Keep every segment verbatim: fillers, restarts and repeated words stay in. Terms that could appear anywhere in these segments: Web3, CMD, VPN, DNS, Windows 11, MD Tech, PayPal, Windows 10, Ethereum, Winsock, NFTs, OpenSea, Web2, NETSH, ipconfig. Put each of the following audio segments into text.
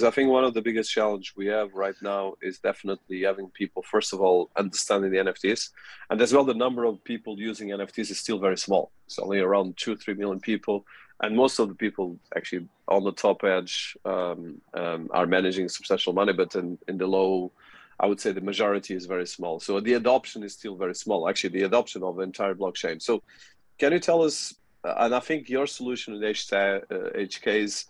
Because I think one of the biggest challenges we have right now is definitely having people, first of all, understanding the N F Ts. And as well, the number of people using N F Ts is still very small. It's only around two, three million people. And most of the people actually on the top edge um, um, are managing substantial money, but in, in the low, I would say the majority is very small. So the adoption is still very small, actually, the adoption of the entire blockchain. So can you tell us, and I think your solution in H K S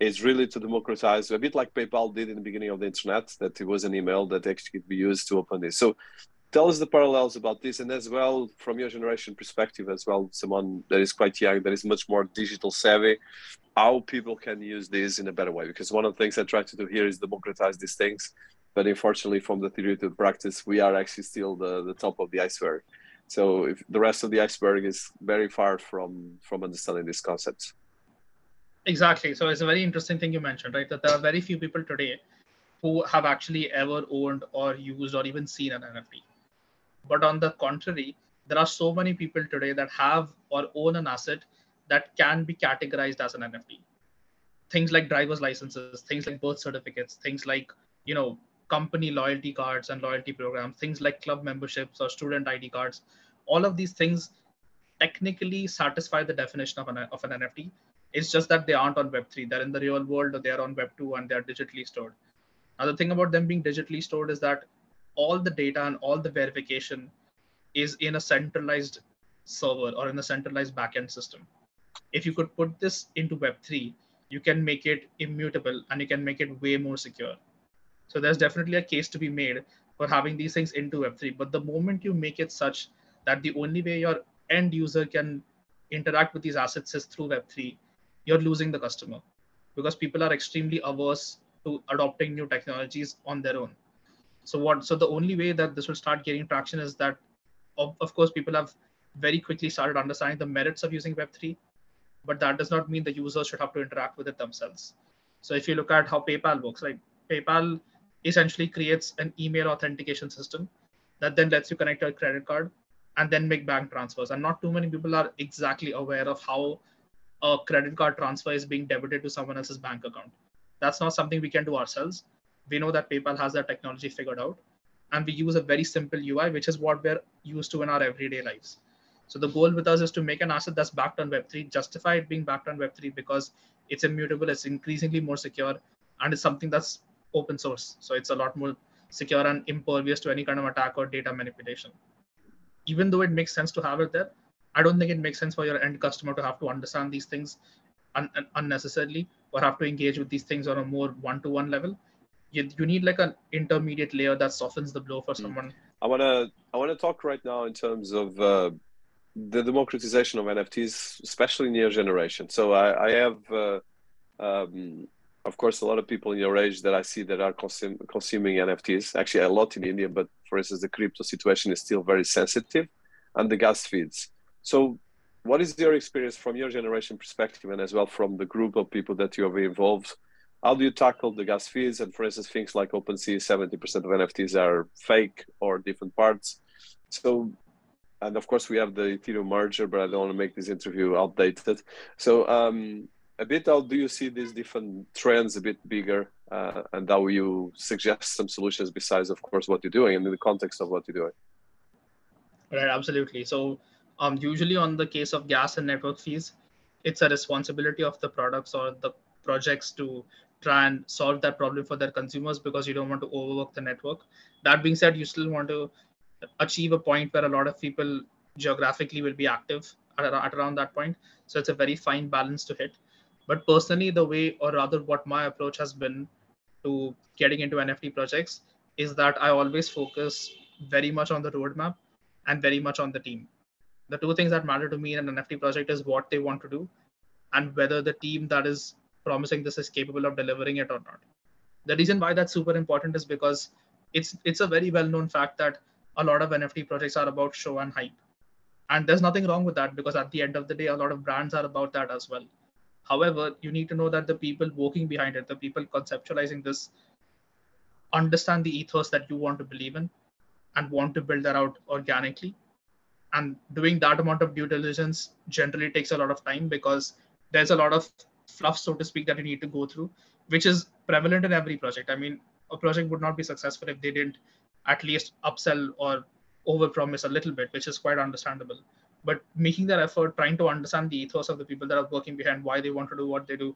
is really to democratize, a bit like PayPal did in the beginning of the internet, that it was an email that actually could be used to open this. So tell us the parallels about this, and as well, from your generation perspective, as well, someone that is quite young, that is much more digital savvy, how people can use this in a better way. Because one of the things I try to do here is democratize these things. But unfortunately, from the theory to the practice, we are actually still the, the top of the iceberg. So if the rest of the iceberg is very far from, from understanding these concepts. Exactly. So it's a very interesting thing you mentioned, right? That there are very few people today who have actually ever owned or used or even seen an N F T. But on the contrary, there are so many people today that have or own an asset that can be categorized as an N F T. Things like driver's licenses, things like birth certificates, things like, you know, company loyalty cards and loyalty programs, things like club memberships or student I D cards. All of these things technically satisfy the definition of an, of an N F T. It's just that they aren't on Web three. They're in the real world, or they're on Web two, and they're digitally stored. Now, the thing about them being digitally stored is that all the data and all the verification is in a centralized server or in a centralized backend system. If you could put this into Web three, you can make it immutable and you can make it way more secure. So there's definitely a case to be made for having these things into Web three. But the moment you make it such that the only way your end user can interact with these assets is through Web three, you're losing the customer, because people are extremely averse to adopting new technologies on their own. So what? So the only way that this will start getting traction is that, of, of course, people have very quickly started understanding the merits of using Web three, but that does not mean the users should have to interact with it themselves. So if you look at how PayPal works, like PayPal essentially creates an email authentication system that then lets you connect your credit card and then make bank transfers. And not too many people are exactly aware of how a credit card transfer is being debited to someone else's bank account. That's not something we can do ourselves. We know that PayPal has that technology figured out, and we use a very simple U I, which is what we're used to in our everyday lives. So the goal with us is to make an asset that's backed on Web three, justify it being backed on Web three because it's immutable, it's increasingly more secure, and it's something that's open source. So it's a lot more secure and impervious to any kind of attack or data manipulation. Even though it makes sense to have it there, I don't think it makes sense for your end customer to have to understand these things un un unnecessarily or have to engage with these things on a more one-to-one level. You, you need like an intermediate layer that softens the blow for someone. I wanna I wanna talk right now in terms of uh, the democratization of N F Ts, especially in your generation. So I, I have, uh, um, of course, a lot of people in your age that I see that are consum consuming N F Ts. Actually, a lot in India, but for instance, the crypto situation is still very sensitive, and the gas feeds. So what is your experience from your generation perspective, and as well from the group of people that you have involved? How do you tackle the gas fees? And for instance, things like OpenSea, seventy percent of N F Ts are fake or different parts. So, and of course we have the Ethereum merger, but I don't want to make this interview outdated. So um, a bit, how do you see these different trends a bit bigger, uh, and how you suggest some solutions besides, of course, what you're doing and in the context of what you're doing? Right, absolutely. So Um, usually on the case of gas and network fees, it's a responsibility of the products or the projects to try and solve that problem for their consumers, because you don't want to overwork the network. That being said, you still want to achieve a point where a lot of people geographically will be active at, at around that point. So it's a very fine balance to hit. But personally, the way, or rather what my approach has been to getting into N F T projects, is that I always focus very much on the roadmap and very much on the team. The two things that matter to me in an N F T project is what they want to do and whether the team that is promising this is capable of delivering it or not. The reason why that's super important is because it's it's a very well-known fact that a lot of N F T projects are about show and hype. And there's nothing wrong with that, because at the end of the day, a lot of brands are about that as well. However, you need to know that the people working behind it, the people conceptualizing this, understand the ethos that you want to believe in and want to build that out organically. And doing that amount of due diligence generally takes a lot of time, because there's a lot of fluff, so to speak, that you need to go through, which is prevalent in every project. I mean, a project would not be successful if they didn't at least upsell or overpromise a little bit, which is quite understandable. But making that effort, trying to understand the ethos of the people that are working behind, why they want to do what they do,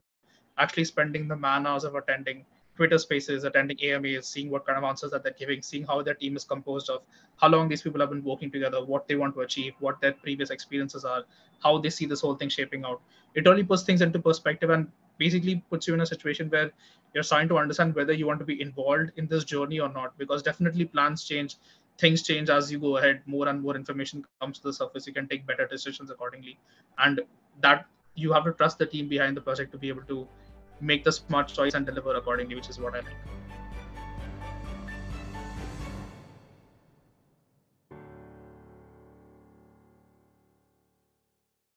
actually spending the man hours of attending Twitter spaces, attending A M As, seeing what kind of answers that they're giving, seeing how their team is composed of, how long these people have been working together, what they want to achieve, what their previous experiences are, how they see this whole thing shaping out. It only puts things into perspective and basically puts you in a situation where you're starting to understand whether you want to be involved in this journey or not, because definitely plans change, things change as you go ahead, more and more information comes to the surface, you can take better decisions accordingly. And that you have to trust the team behind the project to be able to make the smart choice and deliver accordingly, which is what I think.